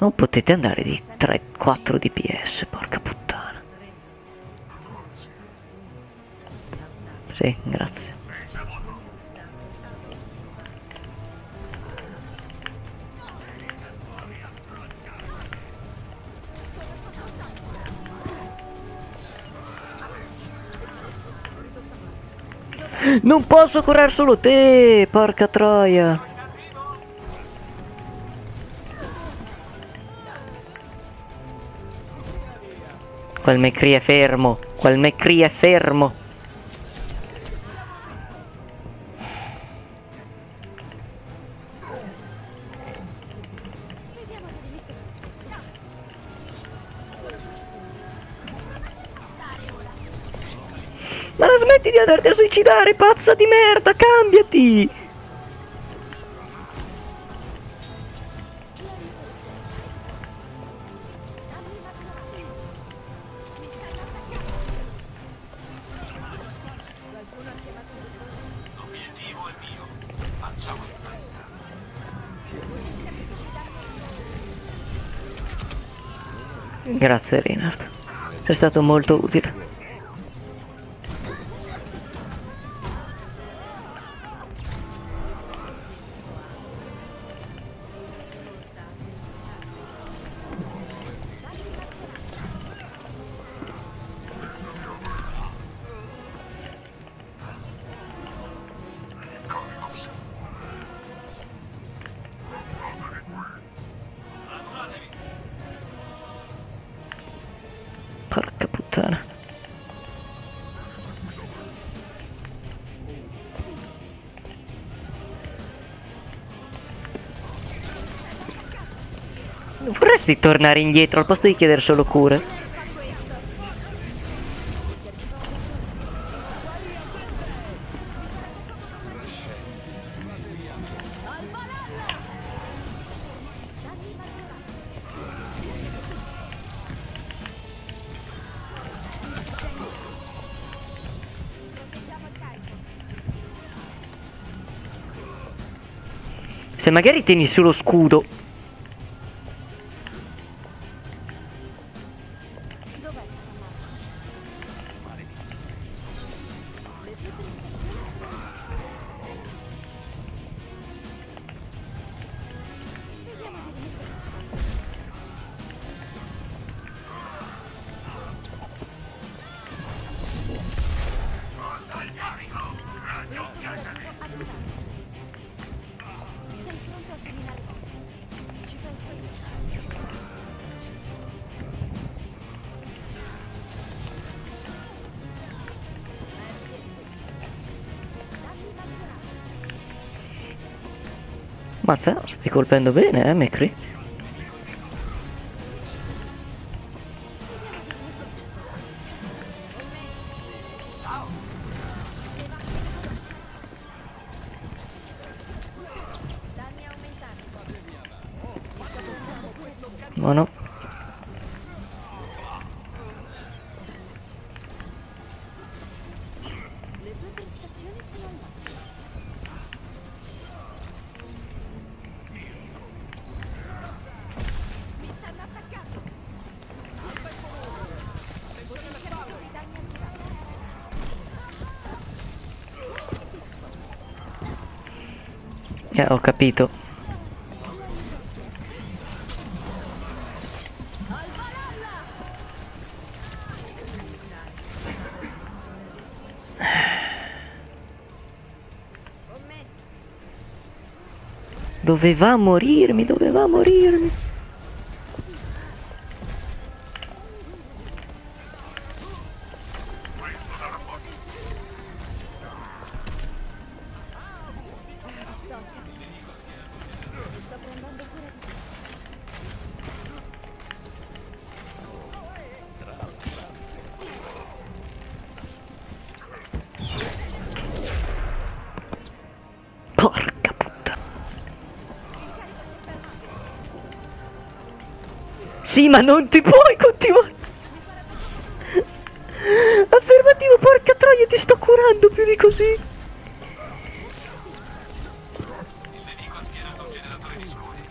Non potete andare di 3-4 DPS, porca puttana. Sì, grazie. Non posso curare solo te, porca troia. Quel McCree è fermo, quel McCree è fermo. Ma la smetti di andarti a suicidare, pazza di merda, cambiati! Grazie Reinhardt, è stato molto utile. Porca puttana. Vorresti tornare indietro al posto di chiedere solo cure? Se magari tieni sullo scudo. Mazza, stai colpendo bene, McCree? Ma no. Ho capito. Doveva morirmi, doveva morirmi. Sì, ma non ti puoi continuare. Affermativo, porca troia, ti sto curando più di così. Il nemico ha schierato un generatore di scudi.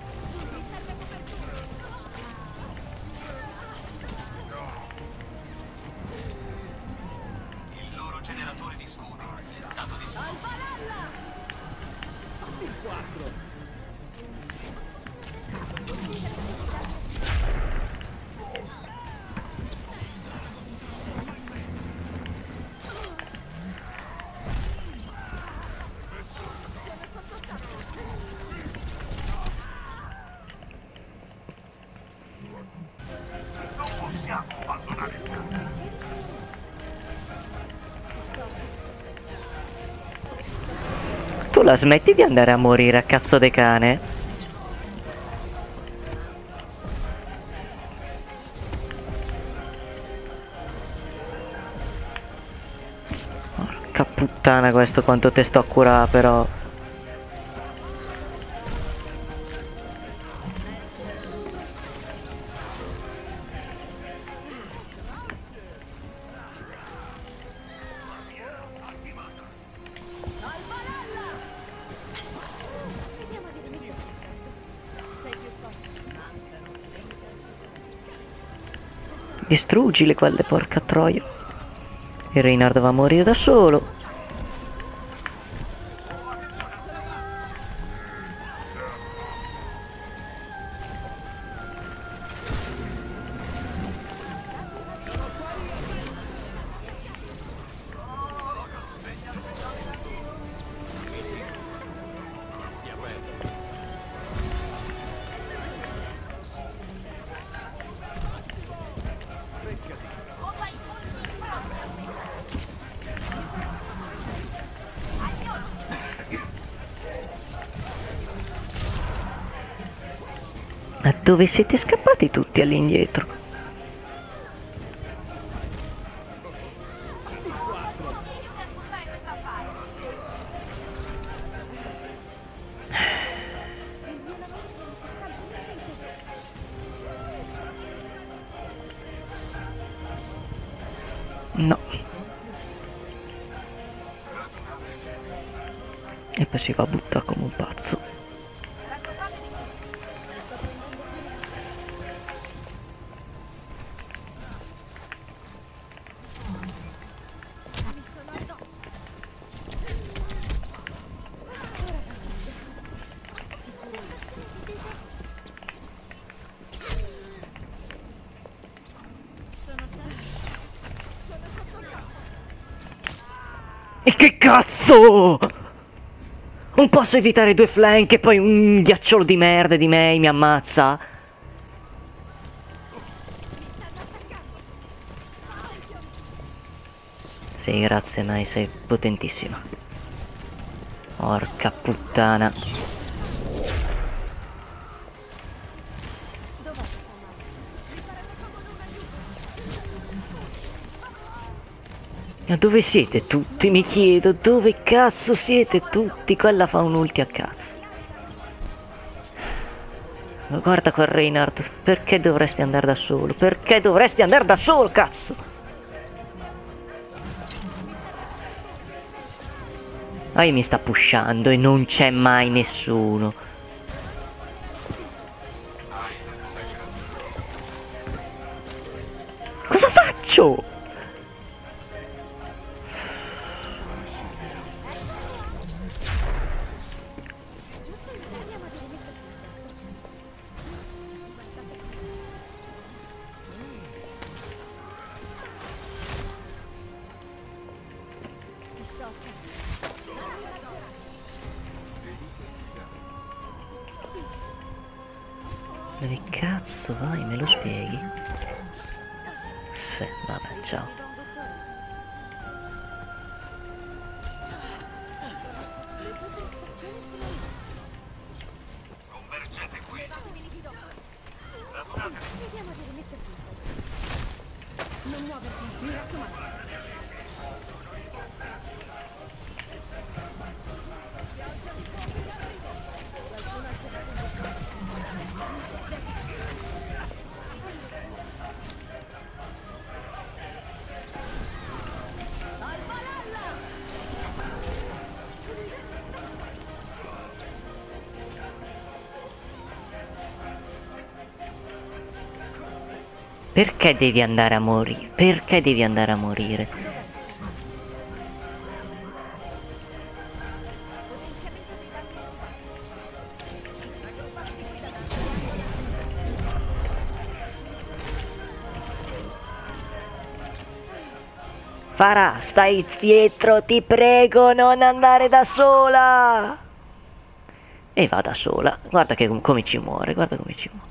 tu la smetti di andare a morire a cazzo de cane? Porca puttana, questo quanto te sto a curare però. Distruggile quelle, porca troia. Il Reinhardt va a morire da solo. Ma dove siete scappati tutti all'indietro? No. E poi si va a buttare come un pazzo. E che cazzo! Non posso evitare due flank e poi un ghiacciolo di merda di Mei mi ammazza? Sì, grazie Mei, sei potentissima. Porca puttana. Ma dove siete tutti? Mi chiedo, dove cazzo siete tutti? Quella fa un ulti a cazzo. Guarda quel Reinhardt, perché dovresti andare da solo? Perché dovresti andare da solo, cazzo? Ah, mi sta pushando e non c'è mai nessuno. Cosa faccio? Dove cazzo vai? Me lo spieghi? Sì, vabbè, ciao. Convergete qui. Vediamo di rimetterci in sesto. Non muoverti, mi raccomando. Perché devi andare a morire? Perché devi andare a morire? Pharah, stai dietro, ti prego, non andare da sola! E va da sola, guarda che come ci muore, guarda come ci muore.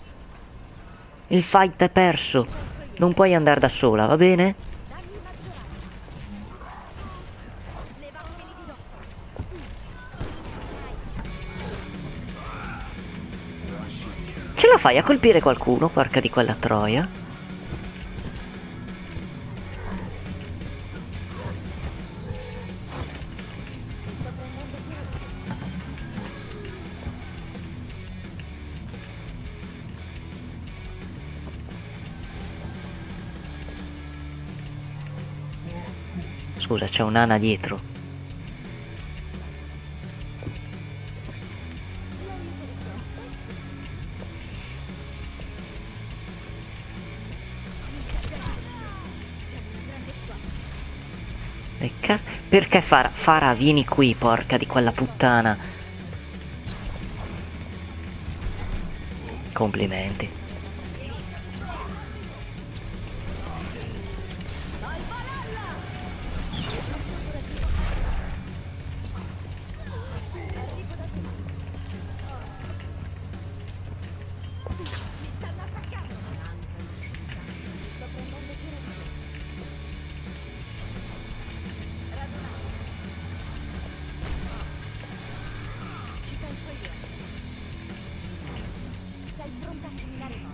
Il fight è perso. Non puoi andare da sola, va bene? la fai a colpire qualcuno, porca di quella troia. Scusa, c'è un'ana dietro. Pecca. Perché Pharah? Pharah, vieni qui, porca di quella puttana. Complimenti.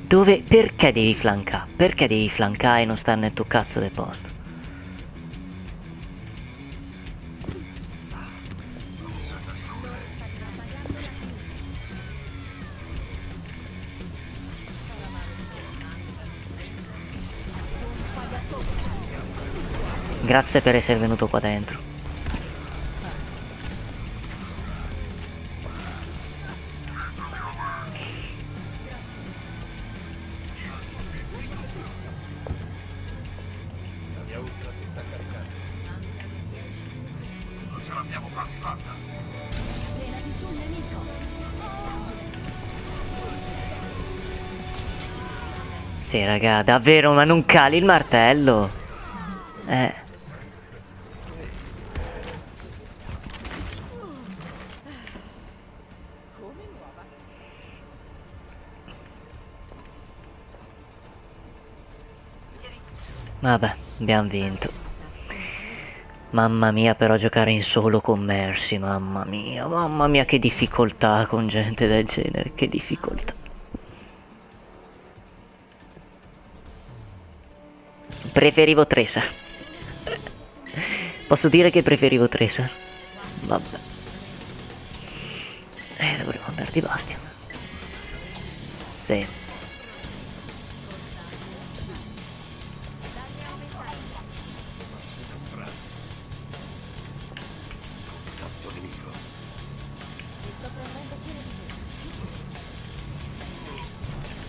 Dove, perché devi flancare? Perché devi flancare e non stare nel tuo cazzo del posto? Grazie per essere venuto qua dentro. Sì, raga, davvero, ma non cali il martello. Vabbè, abbiamo vinto. Mamma mia, però giocare in solo con Mercy, mamma mia che difficoltà con gente del genere, che difficoltà. Preferivo Tresa. Posso dire che preferivo Tresa? Vabbè. Dovremmo andare di Bastion. Sì.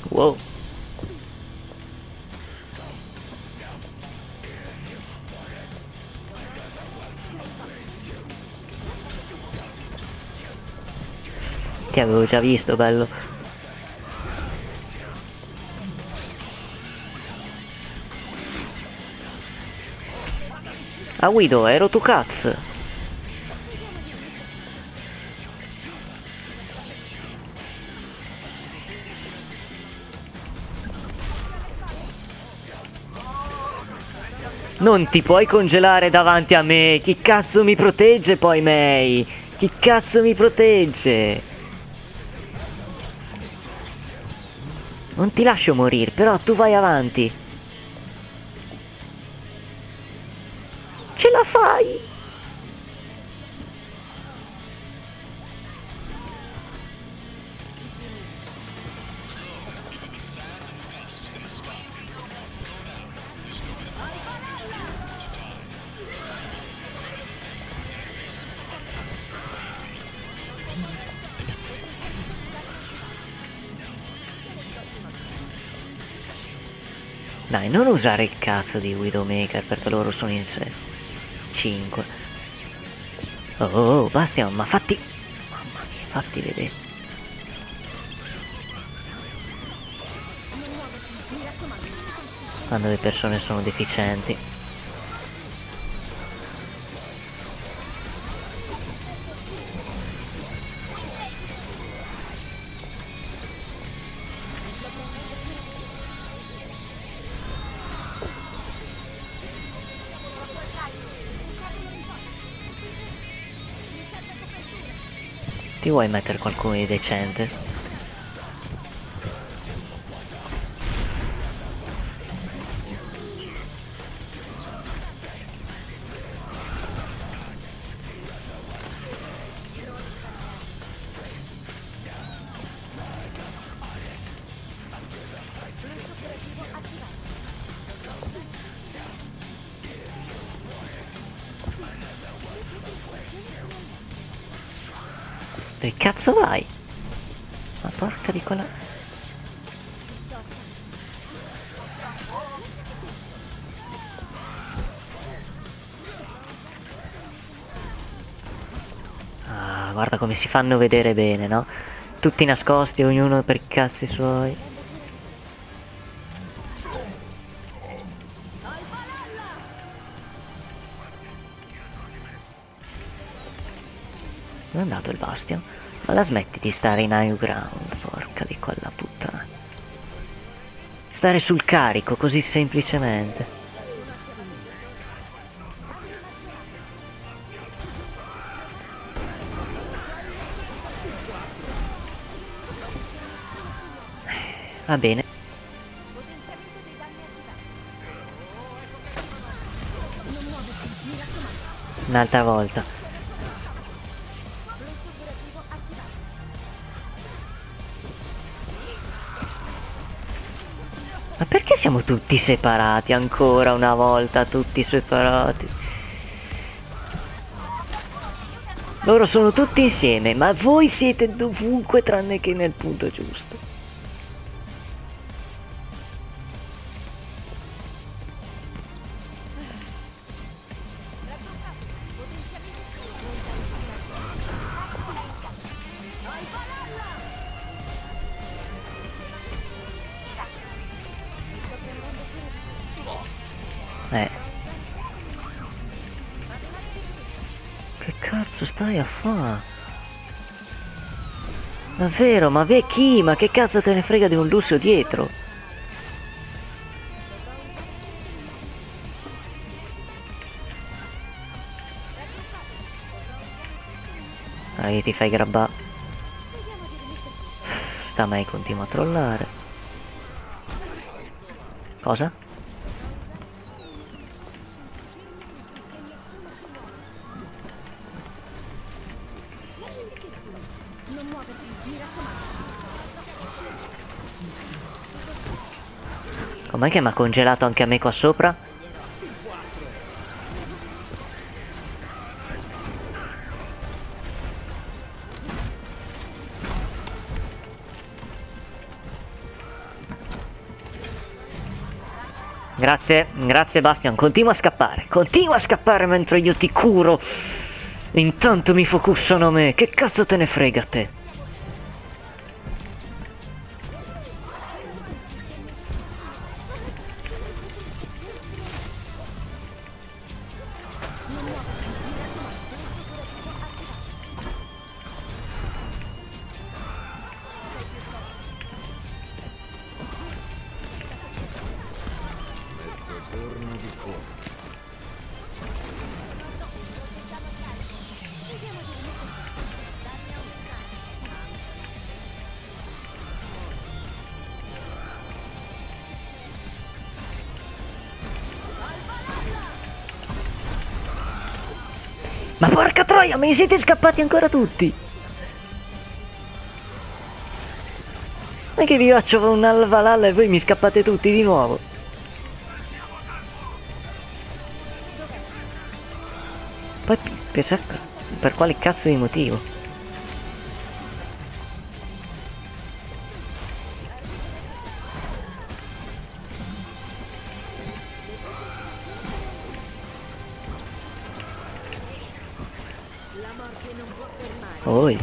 Wow. Ti avevo già visto, bello. Ah, Guido, ero tu cazzo. Non ti puoi congelare davanti a me. Chi cazzo mi protegge poi, Mei? Chi cazzo mi protegge? Non ti lascio morire, però tu vai avanti. Ce la fai! Dai, non usare il cazzo di Widowmaker perché loro sono in 5. Oh, Bastion, ma fatti... Mamma mia, fatti vedere. Quando le persone sono deficienti. Ti vuoi mettere qualcuno di decente? Che cazzo vai? Ma porca di quella... Ah, guarda come si fanno vedere bene, no? Tutti nascosti, ognuno per i cazzi suoi. È andato il Bastion? Ma la smetti di stare in high ground, porca di quella puttana. Stare sul carico così semplicemente. Va bene. Un'altra volta. Ma perché siamo tutti separati? Ancora una volta tutti separati. Loro sono tutti insieme, ma voi siete dovunque tranne che nel punto giusto. Che cazzo stai a fare? Davvero? Ma ve chi? Ma che cazzo te ne frega di un lusso dietro? Ah, che ti fai grabbà. Sta mai continua a trollare. Cosa? Com'è che mi ha congelato anche a me qua sopra? Grazie, grazie Bastion. Continua a scappare mentre io ti curo. Intanto mi focussano a me. Che cazzo te ne frega a te? Ma porca troia, me ne siete scappati ancora tutti! Non è che vi faccio un alvalalla e voi mi scappate tutti di nuovo! Poi pensate per quale cazzo di motivo? Oi.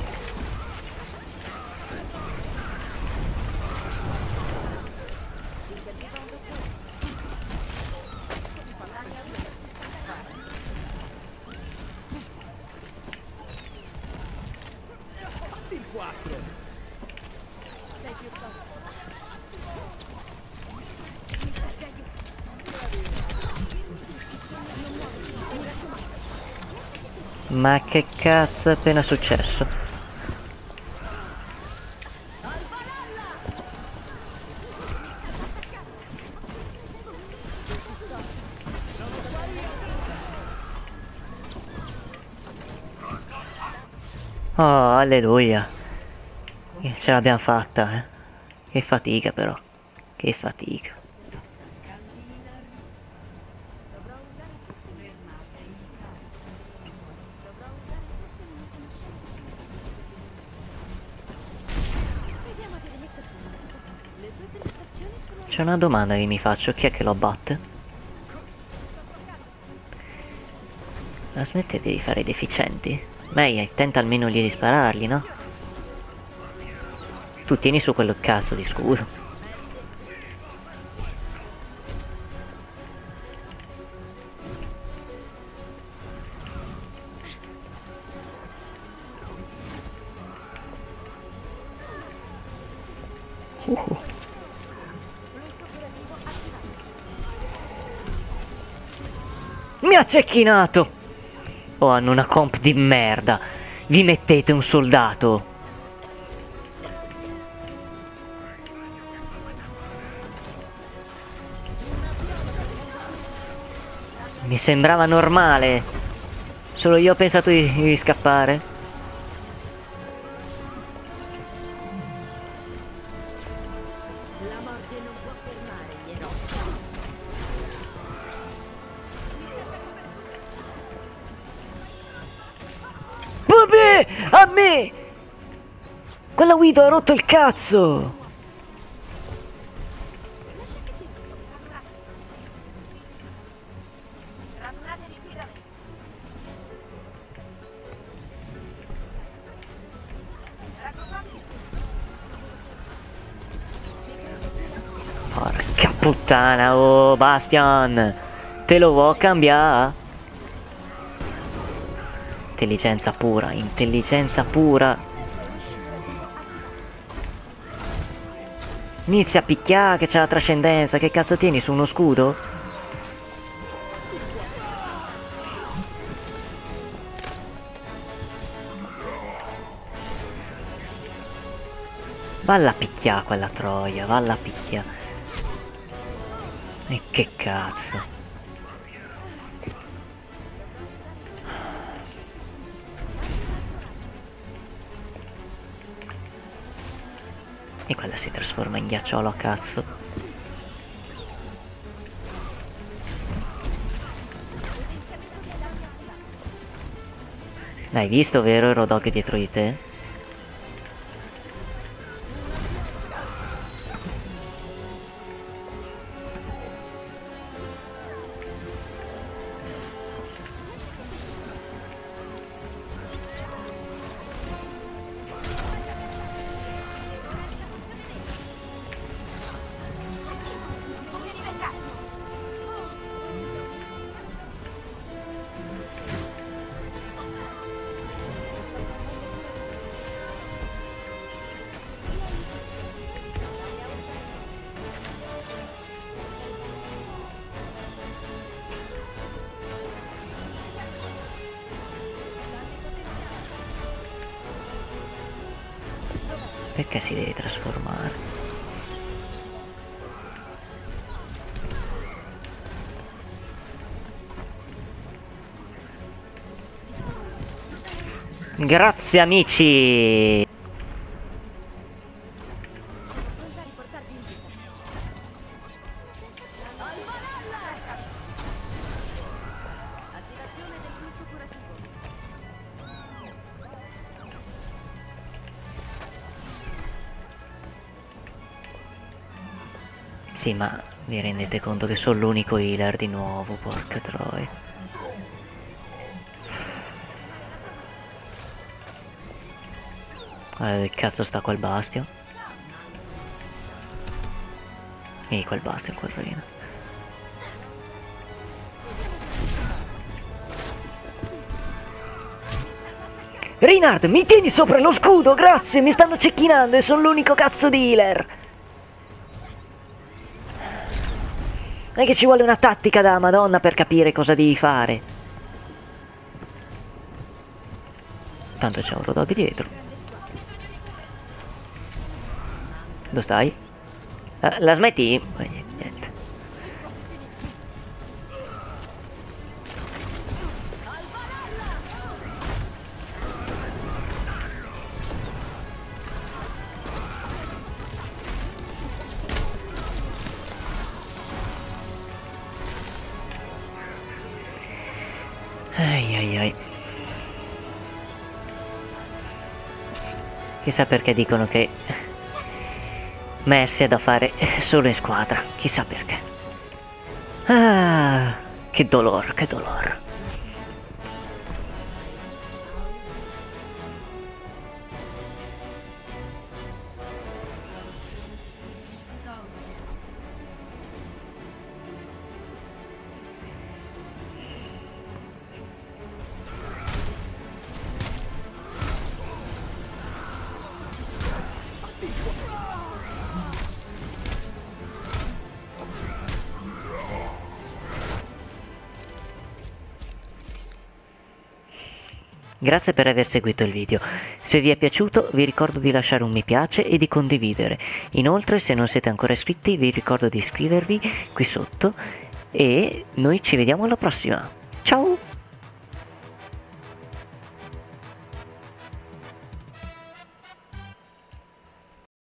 Ma che cazzo è appena successo? Oh, alleluia! Ce l'abbiamo fatta, eh! Che fatica però! Che fatica! c'è una domanda che mi faccio, chi è che lo abbatte? Ma smettete di fare i deficienti. Mei, tenta almeno di sparargli, no? Tu tieni su quello cazzo di scudo. Mi ha cecchinato! Oh, hanno una comp di merda. Vi mettete un soldato. Mi sembrava normale. Solo io ho pensato di scappare. La morte non può fermare gli eroi. Vabbè, a me! Quella Guido ha rotto il cazzo! Porca puttana, oh Bastion! Te lo vuoi cambiare? Intelligenza pura, intelligenza pura. Inizia a picchiare che c'è la trascendenza. Che cazzo tieni su uno scudo? Valla a picchiare quella troia, valla a picchiare. E che cazzo. E quella si trasforma in ghiacciolo a cazzo. L'hai visto, vero, il Roadhog dietro di te? Perché si deve trasformare? Grazie amici! Sì, ma vi rendete conto che sono l'unico healer di nuovo, porca troia. Guarda dove cazzo sta quel Bastion. E quel Bastion, quel Reinhardt. Reinhardt, mi tieni sopra lo scudo, grazie, mi stanno cecchinando e sono l'unico cazzo di healer. Non è che ci vuole una tattica da Madonna per capire cosa devi fare. Tanto c'è un Roadhog dietro. Dove stai? La smetti? Niente. Chissà perché dicono che Mercy è da fare solo in squadra, chissà perché. Ah, che dolore, che dolore. Grazie per aver seguito il video, se vi è piaciuto vi ricordo di lasciare un mi piace e di condividere, inoltre se non siete ancora iscritti vi ricordo di iscrivervi qui sotto e noi ci vediamo alla prossima!